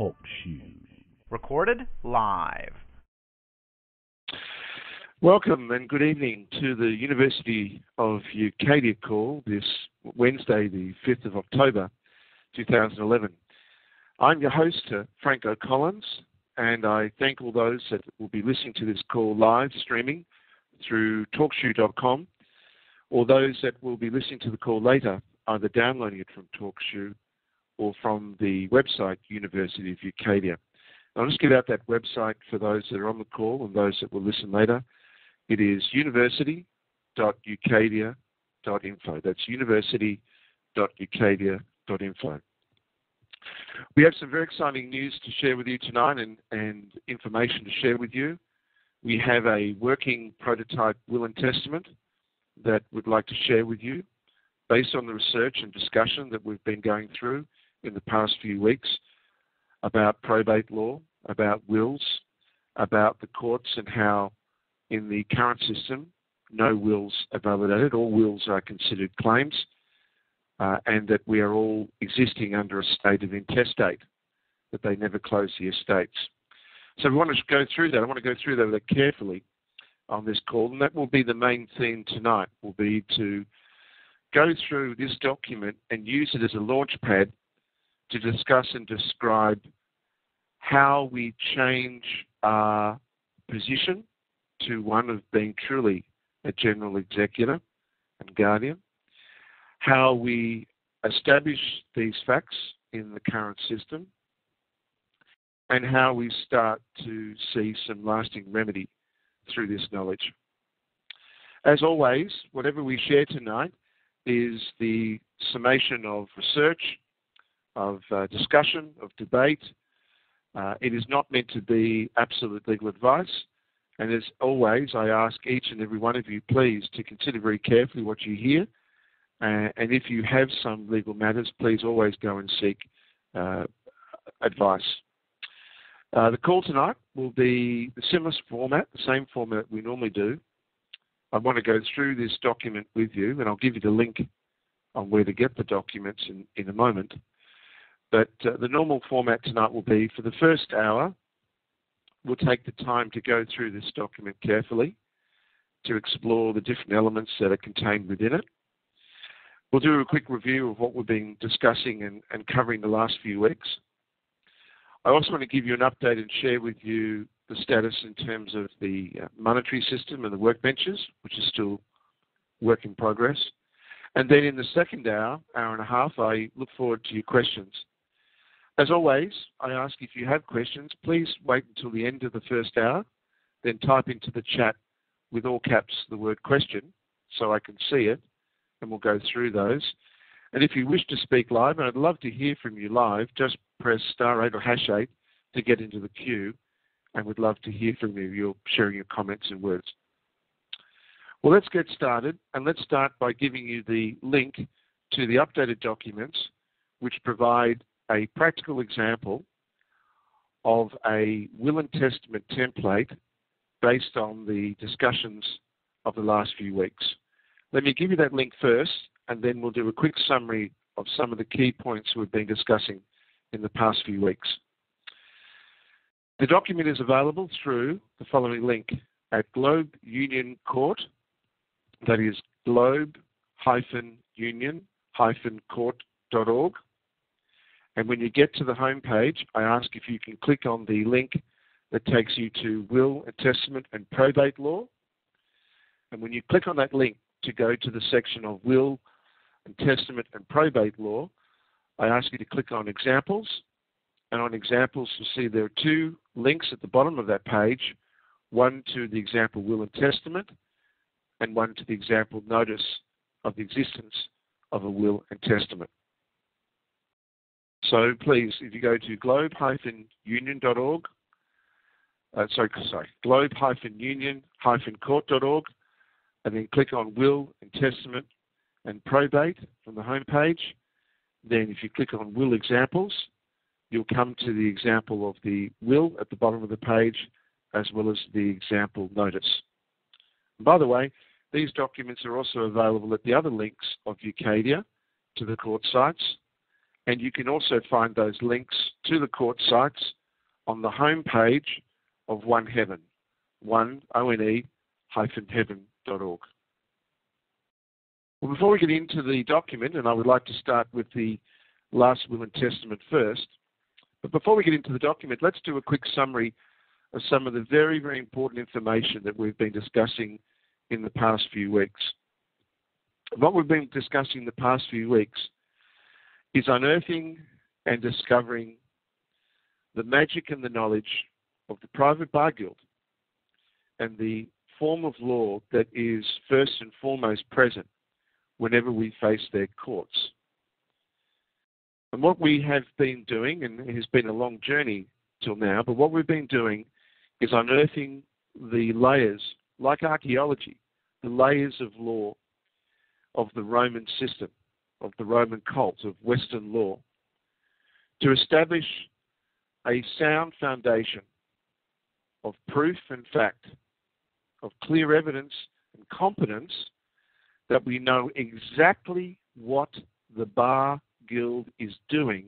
TalkShoe. Recorded live. Welcome and good evening to the University of UCADIA call this Wednesday, the 5th of October, 2011. I'm your host, Frank O'Collins, and I thank all those that will be listening to this call live streaming through TalkShoe.com, or those that will be listening to the call later, either downloading it from TalkShoe or from the website University of UCADIA. I'll just give out that website for those that are on the call and those that will listen later. It is university.ucadia.info. That's university.ucadia.info. We have some very exciting news to share with you tonight and information to share with you. We have a working prototype will and testament that we'd like to share with you based on the research and discussion that we've been going through in the past few weeks about probate law, about wills, about the courts and how in the current system no wills are validated, all wills are considered claims, and that we are all existing under a state of intestate, that they never close the estates. So we want to go through that. I want to go through that very carefully on this call, and that will be the main theme tonight, will be to go through this document and use it as a launchpad to discuss and describe how we change our position to one of being truly a general executor and guardian, how we establish these facts in the current system, and how we start to see some lasting remedy through this knowledge. As always, whatever we share tonight is the summation of research, of discussion, of debate. It is not meant to be absolute legal advice. And as always, I ask each and every one of you, please, to consider very carefully what you hear. And if you have some legal matters, please always go and seek advice. The call tonight will be the similar format, the same format we normally do. I want to go through this document with you, and I'll give you the link on where to get the documents in a moment. But the normal format tonight will be, for the first hour, we'll take the time to go through this document carefully, to explore the different elements that are contained within it. We'll do a quick review of what we've been discussing and covering the last few weeks. I also want to give you an update and share with you the status in terms of the monetary system and the workbenches, which is still work in progress. And then in the second hour, hour and a half, I look forward to your questions. As always, I ask if you have questions, please wait until the end of the first hour, then type into the chat with all caps the word question so I can see it, and we'll go through those. And if you wish to speak live, and I'd love to hear from you live, just press *8 or #8 to get into the queue, and we'd love to hear from you. You're sharing your comments and words. Well, let's get started, and let's start by giving you the link to the updated documents, which provide a practical example of a will and testament template based on the discussions of the last few weeks. Let me give you that link first, and then we'll do a quick summary of some of the key points we've been discussing in the past few weeks. The document is available through the following link at Globe Union Court, that is globe-union-court.org. And when you get to the home page, I ask if you can click on the link that takes you to Will and Testament and Probate Law. And when you click on that link to go to the section of Will and Testament and Probate Law, I ask you to click on Examples. And on Examples, you'll see there are two links at the bottom of that page, one to the example Will and Testament, and one to the example Notice of the Existence of a Will and Testament. So please, if you go to globe-union-court.org, and then click on Will and Testament and Probate from the home page. Then if you click on Will Examples, you'll come to the example of the will at the bottom of the page, as well as the example notice. And by the way, these documents are also available at the other links of UCADIA to the court sites, And you can also find those links to the court sites on the homepage of One Heaven, one-heaven.org. Well, before we get into the document, and I would like to start with the last will and testament first, but before we get into the document, let's do a quick summary of some of the very, very important information that we've been discussing in the past few weeks. What we've been discussing the past few weeks is unearthing and discovering the magic and the knowledge of the private bar guild and the form of law that is first and foremost present whenever we face their courts. And what we have been doing, and it has been a long journey till now, but what we've been doing is unearthing the layers, like archaeology, the layers of law of the Roman system, of the Roman cult, of Western law, to establish a sound foundation of proof and fact, of clear evidence and competence that we know exactly what the bar guild is doing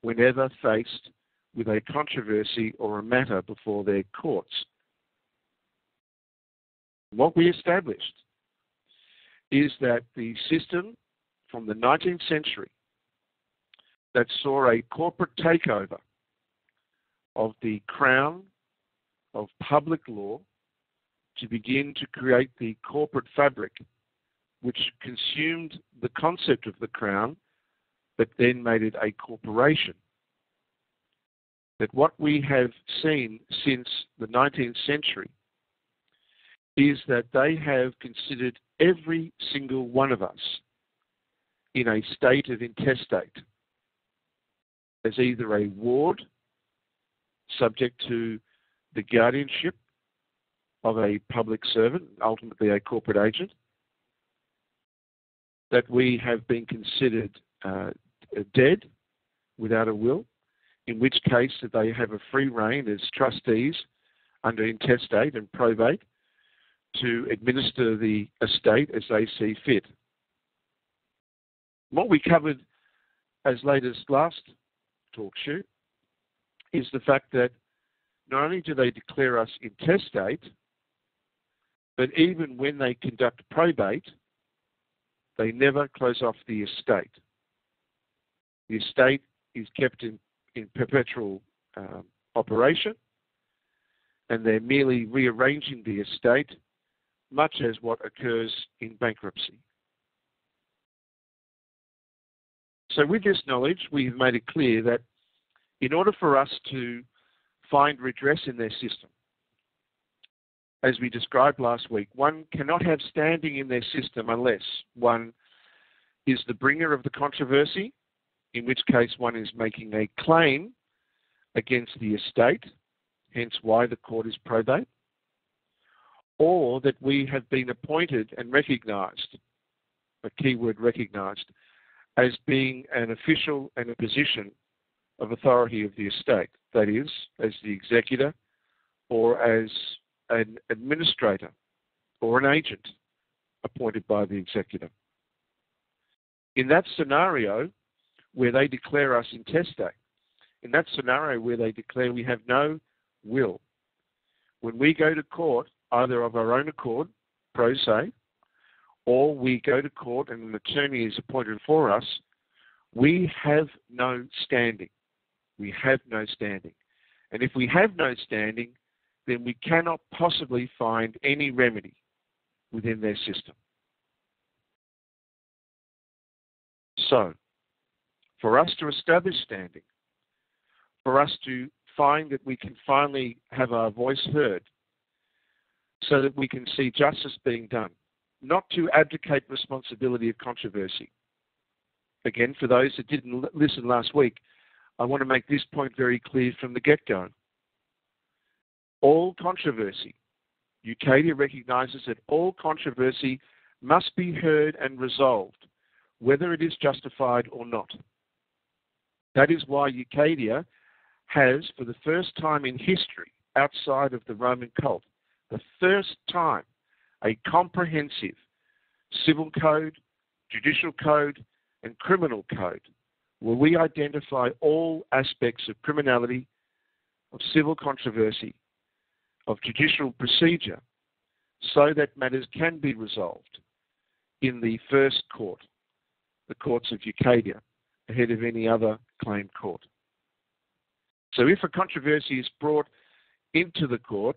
whenever faced with a controversy or a matter before their courts. What we established is that the system from the 19th century that saw a corporate takeover of the crown, of public law, to begin to create the corporate fabric, which consumed the concept of the crown, but then made it a corporation. That what we have seen since the 19th century is that they have considered every single one of us in a state of intestate as either a ward subject to the guardianship of a public servant, ultimately a corporate agent, that we have been considered dead without a will, in which case that they have a free rein as trustees under intestate and probate to administer the estate as they see fit. What we covered as late as last talk show is the fact that not only do they declare us intestate, but even when they conduct probate, they never close off the estate. The estate is kept in perpetual operation, and they're merely rearranging the estate, much as what occurs in bankruptcy. So with this knowledge, we've made it clear that in order for us to find redress in their system, as we described last week, one cannot have standing in their system unless one is the bringer of the controversy, in which case one is making a claim against the estate, hence why the court is probate, or that we have been appointed and recognised, a key word recognised, as being an official and a position of authority of the estate, that is, as the executor or as an administrator or an agent appointed by the executor. In that scenario where they declare us intestate, in that scenario where they declare we have no will, when we go to court, either of our own accord, pro se, or we go to court and an attorney is appointed for us, we have no standing. We have no standing. And if we have no standing, then we cannot possibly find any remedy within their system. So, for us to establish standing, for us to find that we can finally have our voice heard, so that we can see justice being done, not to abdicate responsibility of controversy. Again, for those that didn't listen last week, I want to make this point very clear from the get-go. All controversy, UCADIA recognises that all controversy must be heard and resolved, whether it is justified or not. That is why UCADIA has, for the first time in history, outside of the Roman cult, the first time, a comprehensive civil code, judicial code, and criminal code where we identify all aspects of criminality, of civil controversy, of judicial procedure, so that matters can be resolved in the first court, the courts of UCADIA, ahead of any other claim court. So if a controversy is brought into the court,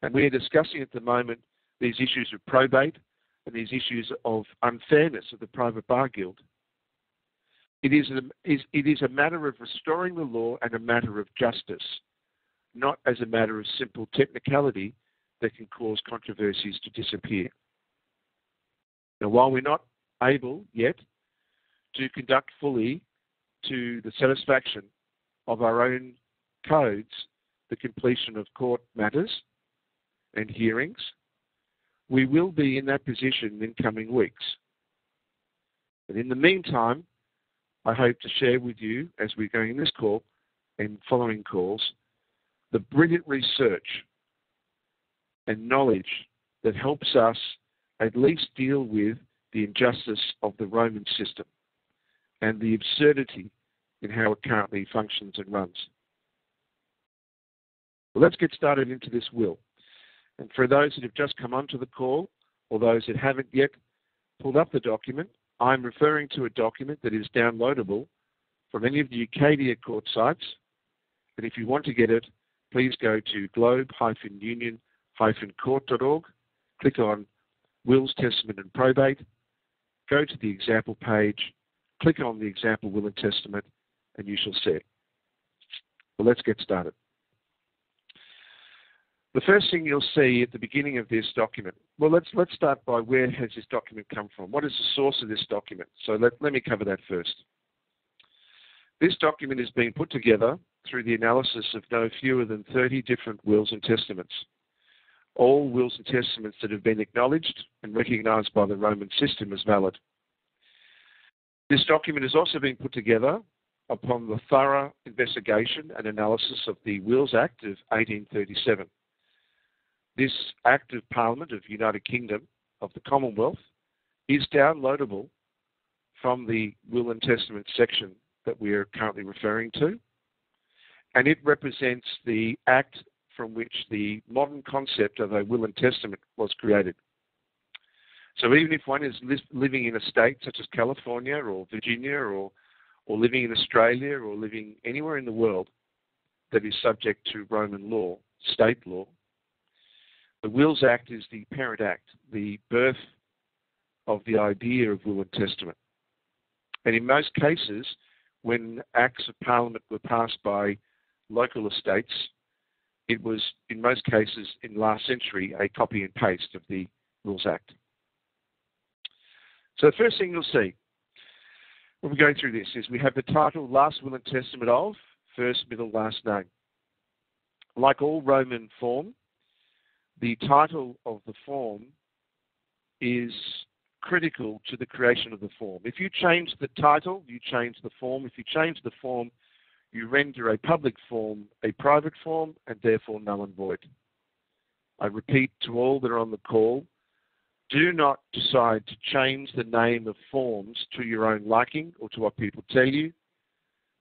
and we're discussing at the moment these issues of probate and these issues of unfairness of the private bar guild, it is a matter of restoring the law and a matter of justice, not as a matter of simple technicality that can cause controversies to disappear. Now, while we're not able yet to conduct fully to the satisfaction of our own codes the completion of court matters and hearings, we will be in that position in coming weeks. And in the meantime, I hope to share with you, as we're going in this call and following calls, the brilliant research and knowledge that helps us at least deal with the injustice of the Roman system and the absurdity in how it currently functions and runs. Well, let's get started into this will. And for those that have just come onto the call, or those that haven't yet pulled up the document, I'm referring to a document that is downloadable from any of the UCADIA court sites. And if you want to get it, please go to globe-union-court.org, click on Wills, Testament and Probate, go to the example page, click on the example will and testament, and you shall see it. Well, let's get started. The first thing you'll see at the beginning of this document, well, let's start by where has this document come from? What is the source of this document? So let me cover that first. This document is being put together through the analysis of no fewer than 30 different wills and testaments, all wills and testaments that have been acknowledged and recognised by the Roman system as valid. This document has also been put together upon the thorough investigation and analysis of the Wills Act of 1837. This Act of Parliament of the United Kingdom of the Commonwealth is downloadable from the Will and Testament section that we are currently referring to, and it represents the act from which the modern concept of a Will and Testament was created. So even if one is living in a state such as California or Virginia or living in Australia or living anywhere in the world that is subject to Roman law, state law, the Wills Act is the parent act, the birth of the idea of will and testament. And in most cases, when acts of parliament were passed by local estates, it was, in most cases, in last century, a copy and paste of the Wills Act. So the first thing you'll see when we go through this is we have the title, Last Will and Testament of, First, Middle, Last Name. Like all Roman form, the title of the form is critical to the creation of the form. If you change the title, you change the form. If you change the form, you render a public form a private form and therefore null and void. I repeat to all that are on the call, do not decide to change the name of forms to your own liking or to what people tell you.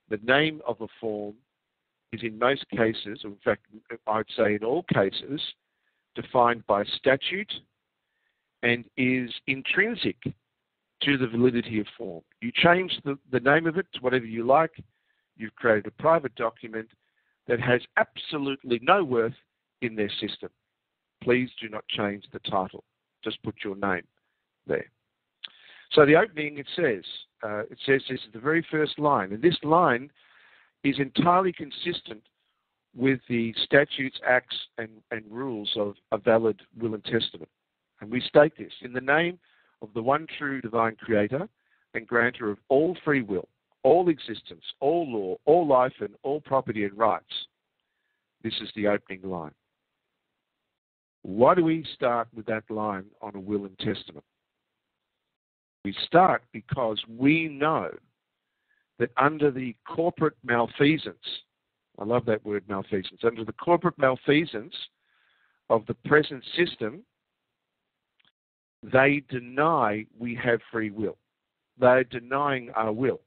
The name of a form is in most cases, or in fact, I'd say in all cases, defined by statute and is intrinsic to the validity of form. You change the name of it to whatever you like, you've created a private document that has absolutely no worth in their system. Please do not change the title. Just put your name there. So the opening, it says this is the very first line, and this line is entirely consistent with the statutes, acts, and rules of a valid will and testament. And we state this, in the name of the one true divine creator and grantor of all free will, all existence, all law, all life, and all property and rights. This is the opening line. Why do we start with that line on a will and testament? We start because we know that under the corporate malfeasance, I love that word, malfeasance. Under the corporate malfeasance of the present system, they deny we have free will. They're denying our will.